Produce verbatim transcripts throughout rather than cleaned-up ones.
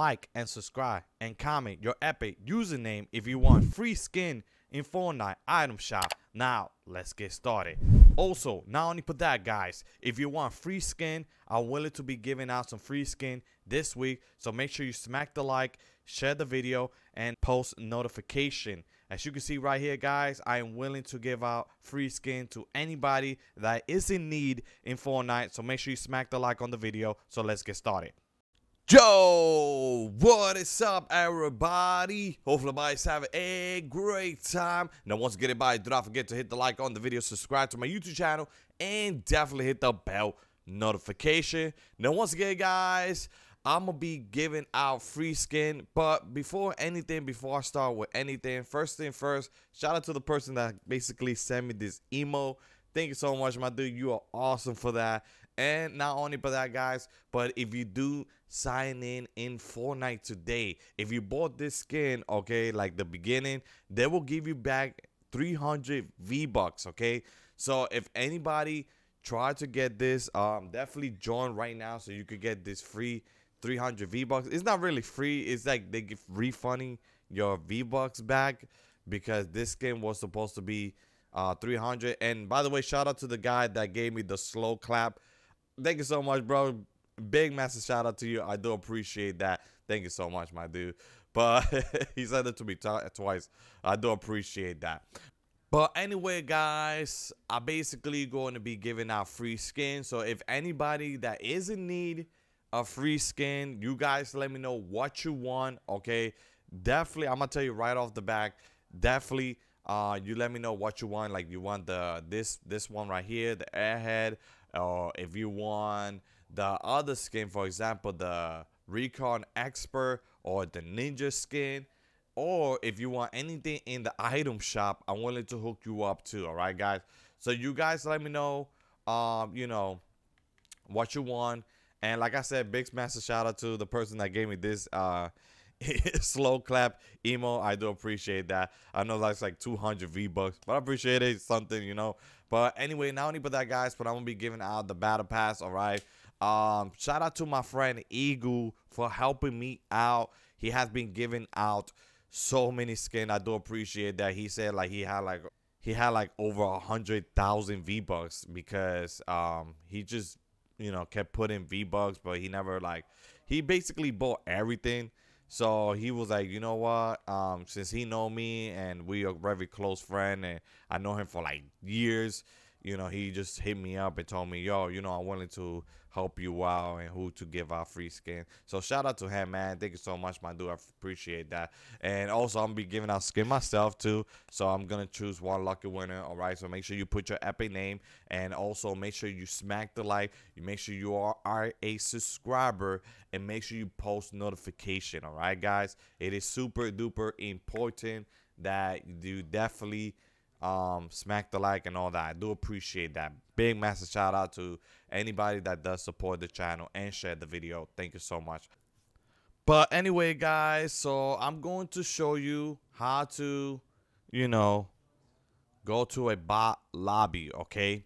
like and subscribe and comment your epic username if you want free skin in Fortnite item shop. Now let's get started. Also, not only for that guys, if you want free skin, I'm willing to be giving out some free skin this week, so make sure you smack the like, share the video, and post notification. As you can see right here guys, I am willing to give out free skin to anybody that is in need in Fortnite, so make sure you smack the like on the video. So let's get started. Yo, what is up everybody? Hopefully everybody's having a great time. Now once you get it by, do not forget to hit the like on the video, subscribe to my YouTube channel, and definitely hit the bell notification. Now once again guys, I'm gonna be giving out free skin, but before anything, before I start with anything, first thing first, shout out to the person that basically sent me this emo. Thank you so much, my dude. You are awesome for that. And not only for that, guys, but if you do sign in in Fortnite today, if you bought this skin, okay, like the beginning, they will give you back three hundred V bucks, okay? So if anybody tried to get this, um, definitely join right now so you could get this free three hundred V bucks. It's not really free. It's like they give refunding your V bucks back because this skin was supposed to be uh, three hundred. And by the way, shout out to the guy that gave me the slow clap. Thank you so much, bro. Big massive shout out to you. I do appreciate that. Thank you so much, my dude. But he said it to me twice. I do appreciate that. But anyway, guys, I'm basically going to be giving out free skin. So if anybody that is in need of free skin, you guys let me know what you want, okay? Definitely, I'm going to tell you right off the back, definitely uh, you let me know what you want. Like you want the this, this one right here, the airhead. Or if you want the other skin, for example, the Recon Expert or the Ninja skin, or if you want anything in the item shop, I'm willing to hook you up too. All right, guys. So you guys let me know, um, you know, what you want. And like I said, big massive shout out to the person that gave me this uh, slow clap emo. I do appreciate that. I know that's like two hundred V bucks, but I appreciate it. It's something, you know. But anyway, not only but that guys, but I'm gonna be giving out the battle pass. All right. Um, shout out to my friend Egu for helping me out. He has been giving out so many skin. I do appreciate that. He said like he had like he had like over a hundred thousand V bucks because um he just you know kept putting V bucks, but he never like he basically bought everything. So he was like, you know what, um, since he know me and we are very close friend and I know him for like years, you know, he just hit me up and told me, yo, you know, I'm willing to help you out and who to give out free skin. So shout out to him, man. Thank you so much, my dude. I appreciate that. And also I'm gonna be giving out skin myself too. So I'm gonna choose one lucky winner. All right. So make sure you put your epic name and also make sure you smack the like. You make sure you are, are a subscriber and make sure you post notification. All right, guys. It is super duper important that you definitely um smack the like and all that. I do appreciate that. Big massive shout out to anybody that does support the channel and share the video. Thank you so much. But anyway guys, so I'm going to show you how to you know go to a bot lobby. Okay,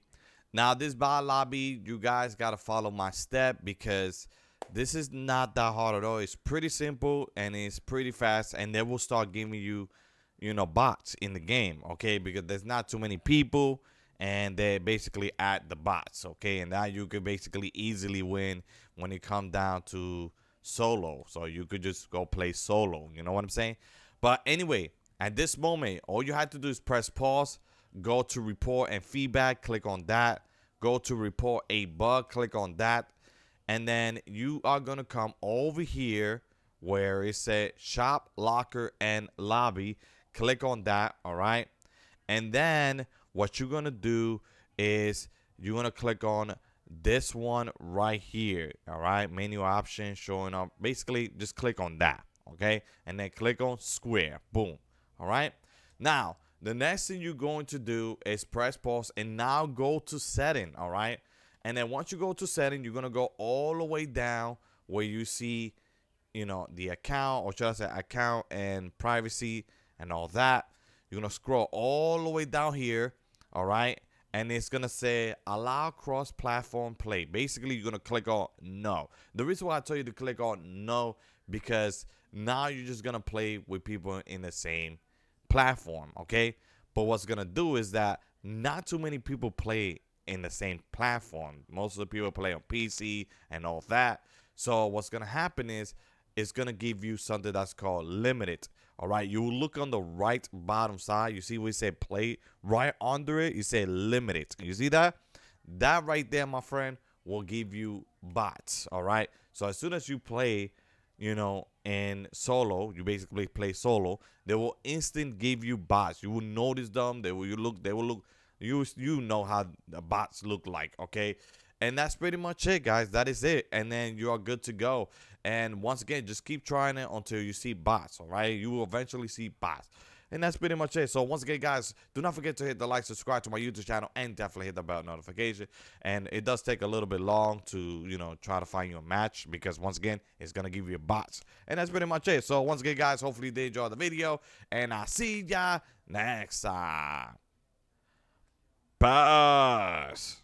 now this bot lobby, you guys gotta follow my step because this is not that hard at all. It's pretty simple and it's pretty fast, and they will start giving you you know, bots in the game, okay, because there's not too many people and they basically add the bots, okay, and now you could basically easily win when it comes down to solo, so you could just go play solo, you know what I'm saying? But anyway, at this moment, all you have to do is press pause, go to report and feedback, click on that, go to report a bug, click on that, and then you are going to come over here where it said shop, locker, and lobby. Click on that, all right? And then what you're going to do is you're going to click on this one right here, all right? Menu option showing up. Basically, just click on that, okay? And then click on square, boom, all right? Now, the next thing you're going to do is press pause and now go to setting, all right? And then once you go to setting, you're going to go all the way down where you see, you know, the account, or should I say account and privacy, and all that. You're gonna scroll all the way down here, all right, and it's gonna say allow cross-platform play. Basically, you're gonna click on no. The reason why I tell you to click on no because now you're just gonna play with people in the same platform, okay? But what's gonna do is that not too many people play in the same platform. Most of the people play on P C and all that. So what's gonna happen is it's gonna give you something that's called limited. All right, you look on the right bottom side, you see we say play, right under it you say limited. You see that? That right there, my friend, will give you bots. All right, so as soon as you play, you know, in solo, you basically play solo, they will instant give you bots. You will notice them. They will you look they will look you you know how the bots look like, okay? And that's pretty much it, guys. That is it, and then you are good to go. And once again, just keep trying it until you see bots. All right, you will eventually see bots. And that's pretty much it. So once again, guys, do not forget to hit the like, subscribe to my YouTube channel, and definitely hit the bell notification. And it does take a little bit long to, you know, try to find your match, because once again, it's going to give you bots. And that's pretty much it. So once again, guys, hopefully you did enjoy the video, and I'll see ya next time. Peace.